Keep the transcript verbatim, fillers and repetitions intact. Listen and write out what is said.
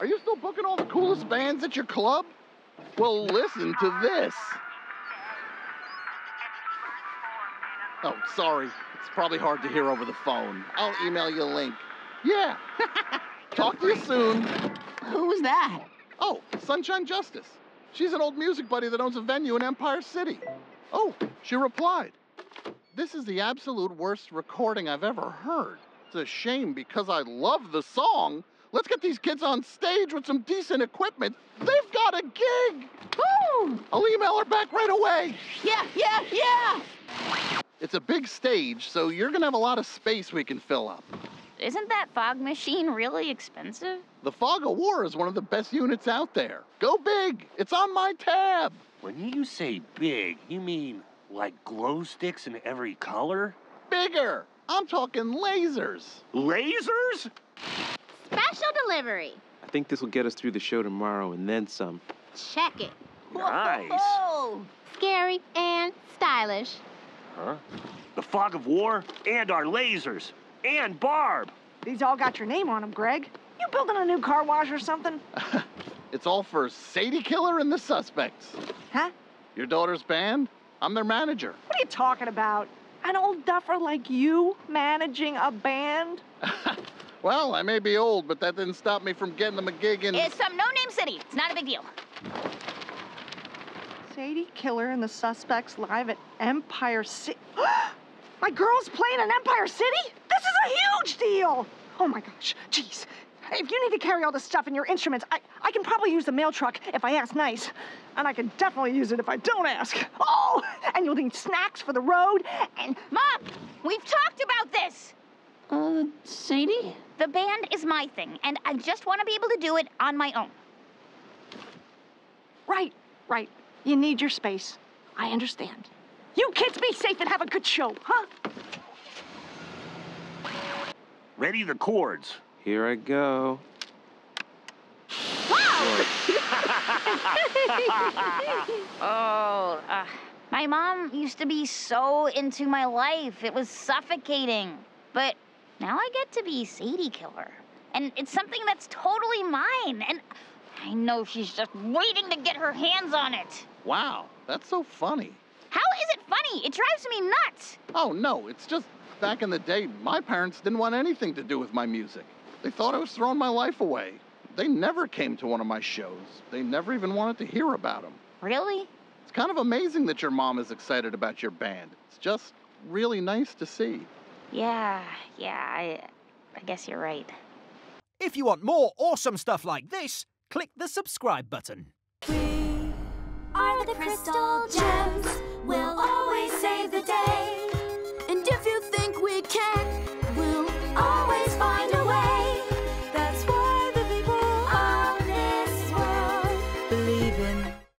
Are you still booking all the coolest bands at your club? Well, listen to this. Oh, sorry. It's probably hard to hear over the phone. I'll email you a link. Yeah. Talk to you soon. Who was that? Oh, Sunshine Justice. She's an old music buddy that owns a venue in Empire City. Oh, she replied, "This is the absolute worst recording I've ever heard. It's a shame because I love the song. Let's get these kids on stage with some decent equipment. They've got a gig." Woo! I'll email her back right away. Yeah, yeah, yeah. It's a big stage, so you're gonna have a lot of space we can fill up. Isn't that fog machine really expensive? The Fog of War is one of the best units out there. Go big. It's on my tab. When you say big, you mean like glow sticks in every color? Bigger. I'm talking lasers. Lasers? Special delivery. I think this will get us through the show tomorrow and then some. Check it. Nice. Whoa. Scary and stylish. Huh? The Fog of War and our lasers. And Barb. These all got your name on them, Greg. You building a new car wash or something? It's all for Sadie Killer and the Suspects. Huh? Your daughter's band? I'm their manager. What are you talking about? An old duffer like you managing a band? Well, I may be old, but that didn't stop me from getting them a gig in... It's some no-name city. It's not a big deal. Sadie Killer and the Suspects live at Empire City. My girl's playing in Empire City? This is a huge deal! Oh my gosh, jeez. If you need to carry all this stuff and your instruments, I, I can probably use the mail truck if I ask nice. And I can definitely use it if I don't ask. Oh, and you'll need snacks for the road and... Mom, we've talked about this! Uh, Sadie? The band is my thing, and I just want to be able to do it on my own. Right, right. You need your space. I understand. You kids be safe and have a good show, huh? Ready the chords. Here I go. Wow! oh, uh, my mom used to be so into my life. It was suffocating. But now I get to be Sadie Killer. And it's something that's totally mine. And I know she's just waiting to get her hands on it. Wow, that's so funny. How is it funny? It drives me nuts. Oh, no, it's just back in the day, my parents didn't want anything to do with my music. They thought I was throwing my life away. They never came to one of my shows. They never even wanted to hear about them. Really? It's kind of amazing that your mom is excited about your band. It's just really nice to see. Yeah, yeah, I, I guess you're right. If you want more awesome stuff like this, click the subscribe button. We are the Crystal Gems. We'll